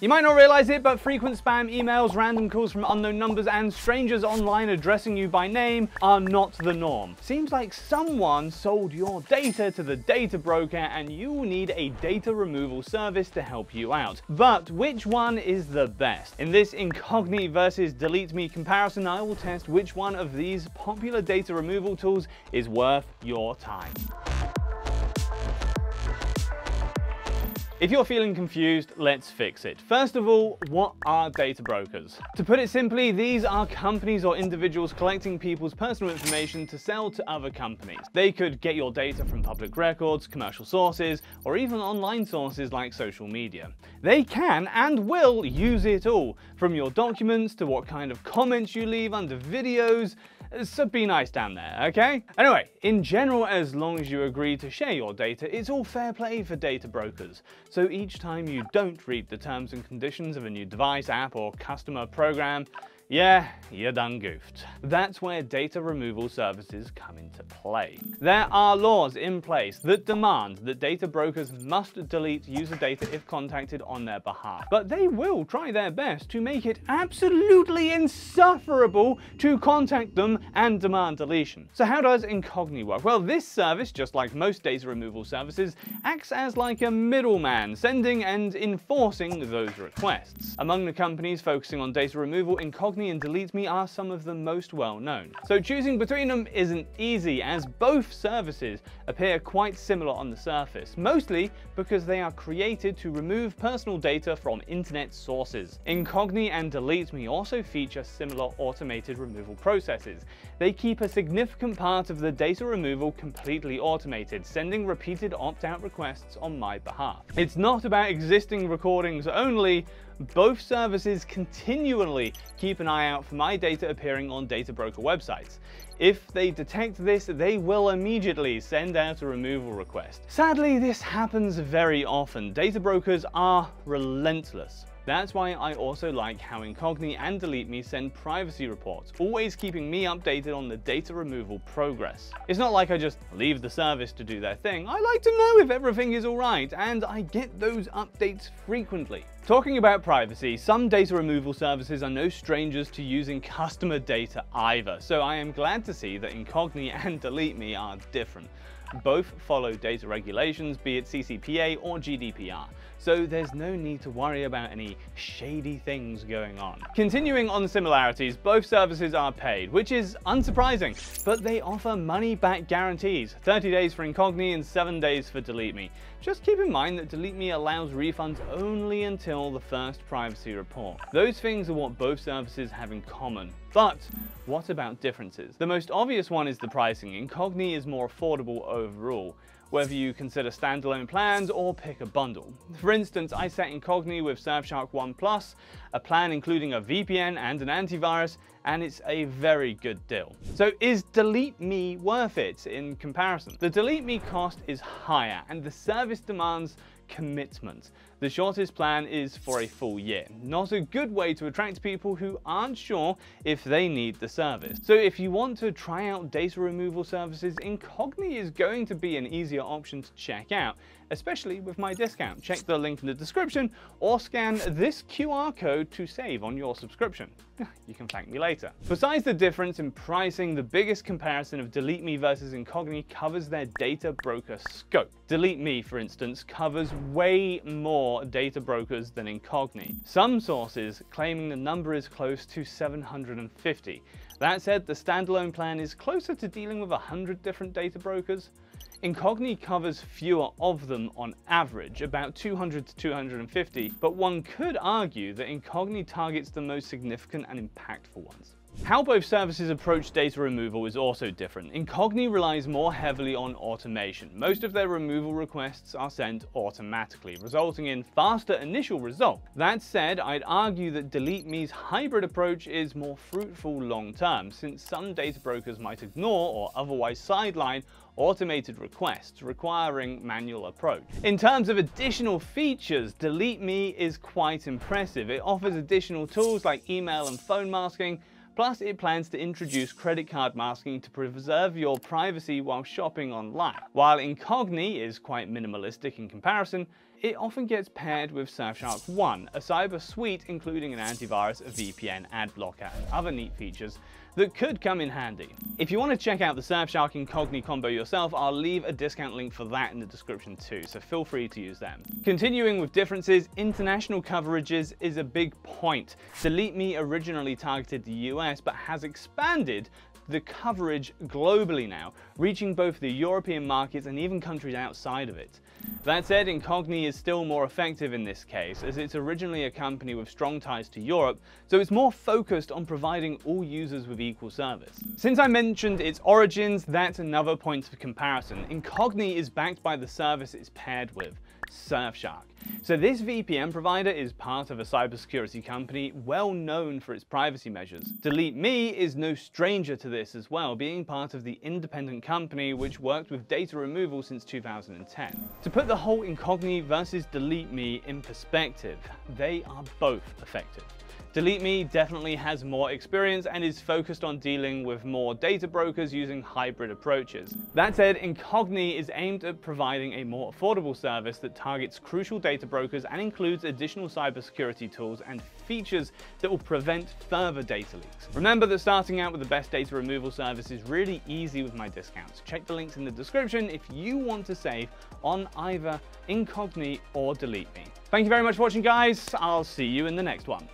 You might not realize it, but frequent spam emails, random calls from unknown numbers, and strangers online addressing you by name are not the norm. Seems like someone sold your data to the data broker, and you will need a data removal service to help you out. But which one is the best? In this Incogni versus DeleteMe comparison, I will test which one of these popular data removal tools is worth your time. If you're feeling confused, let's fix it. First of all, what are data brokers? To put it simply, these are companies or individuals collecting people's personal information to sell to other companies. They could get your data from public records, commercial sources, or even online sources like social media. They can and will use it all, from your documents to what kind of comments you leave under videos. So be nice down there, okay? Anyway, in general, as long as you agree to share your data, it's all fair play for data brokers. So each time you don't read the terms and conditions of a new device, app, or customer program, yeah, you're done goofed. That's where data removal services come into play. There are laws in place that demand that data brokers must delete user data if contacted on their behalf, but they will try their best to make it absolutely insufferable to contact them and demand deletion. So how does Incogni work? Well, this service, just like most data removal services, acts as like a middleman, sending and enforcing those requests. Among the companies focusing on data removal, Incogni and DeleteMe are some of the most well known. So choosing between them isn't easy, as both services appear quite similar on the surface, mostly because they are created to remove personal data from internet sources. Incogni and DeleteMe also feature similar automated removal processes. They keep a significant part of the data removal completely automated, sending repeated opt-out requests on my behalf. It's not about existing recordings only. Both services continually keep an eye out for my data appearing on data broker websites. If they detect this, they will immediately send out a removal request. Sadly, this happens very often. Data brokers are relentless. That's why I also like how Incogni and DeleteMe send privacy reports, always keeping me updated on the data removal progress. It's not like I just leave the service to do their thing. I like to know if everything is all right, and I get those updates frequently. Talking about privacy, some data removal services are no strangers to using customer data either, so I am glad to see that Incogni and DeleteMe are different. Both follow data regulations, be it CCPA or GDPR, so there's no need to worry about any shady things going on. Continuing on the similarities, both services are paid, which is unsurprising, but they offer money-back guarantees, 30 days for Incogni and 7 days for DeleteMe. Just keep in mind that DeleteMe allows refunds only until the first privacy report. Those things are what both services have in common. But what about differences? The most obvious one is the pricing. Incogni is more affordable overall, whether you consider standalone plans or pick a bundle. For instance, I set Incogni with Surfshark One Plus, a plan including a VPN and an antivirus, and it's a very good deal. So is DeleteMe worth it in comparison? The DeleteMe cost is higher, and the service demands commitment. The shortest plan is for a full year. Not a good way to attract people who aren't sure if they need the service. So if you want to try out data removal services, Incogni is going to be an easier option to check out, especially with my discount. Check the link in the description or scan this QR code to save on your subscription. You can thank me later. Besides the difference in pricing, the biggest comparison of DeleteMe versus Incogni covers their data broker scope. DeleteMe, for instance, covers way more data brokers than Incogni. Some sources claiming the number is close to 750. That said, the standalone plan is closer to dealing with 100 different data brokers. Incogni covers fewer of them on average, about 200 to 250, but one could argue that Incogni targets the most significant and impactful ones. How both services approach data removal is also different. Incogni relies more heavily on automation. Most of their removal requests are sent automatically, resulting in faster initial result. That said, I'd argue that DeleteMe's hybrid approach is more fruitful long term, since some data brokers might ignore or otherwise sideline automated requests, requiring manual approach. In terms of additional features, DeleteMe is quite impressive. It offers additional tools like email and phone masking, plus it plans to introduce credit card masking to preserve your privacy while shopping online. While Incogni is quite minimalistic in comparison, It often gets paired with Surfshark One, a cyber suite including an antivirus, a VPN, ad blocker, and other neat features that could come in handy. If you want to check out the Surfshark Incogni combo yourself, I'll leave a discount link for that in the description too, so feel free to use them. Continuing with differences, international coverages is a big point. DeleteMe originally targeted the US, but has expanded the coverage globally now, reaching both the European markets and even countries outside of it. That said, Incogni is still more effective in this case, as it's originally a company with strong ties to Europe, so it's more focused on providing all users with equal service. Since I mentioned its origins, that's another point of comparison. Incogni is backed by the service it's paired with, Surfshark. So this VPN provider is part of a cybersecurity company well known for its privacy measures. DeleteMe is no stranger to this as well, being part of the independent company which worked with data removal since 2010. To put the whole Incogni versus DeleteMe in perspective, they are both effective. DeleteMe definitely has more experience and is focused on dealing with more data brokers using hybrid approaches. That said, Incogni is aimed at providing a more affordable service that targets crucial data brokers and includes additional cybersecurity tools and features that will prevent further data leaks. Remember that starting out with the best data removal service is really easy with my discounts. Check the links in the description if you want to save on either Incogni or DeleteMe. Thank you very much for watching, guys. I'll see you in the next one.